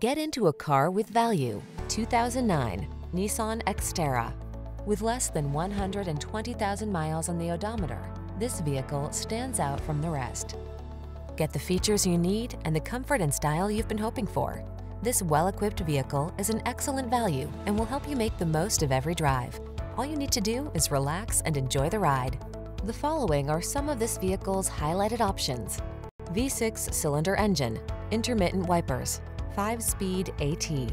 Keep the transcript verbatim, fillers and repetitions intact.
Get into a car with value. two thousand nine Nissan Xterra. With less than one hundred twenty thousand miles on the odometer, this vehicle stands out from the rest. Get the features you need and the comfort and style you've been hoping for. This well-equipped vehicle is an excellent value and will help you make the most of every drive. All you need to do is relax and enjoy the ride. The following are some of this vehicle's highlighted options: V six cylinder engine, intermittent wipers, five-speed A T.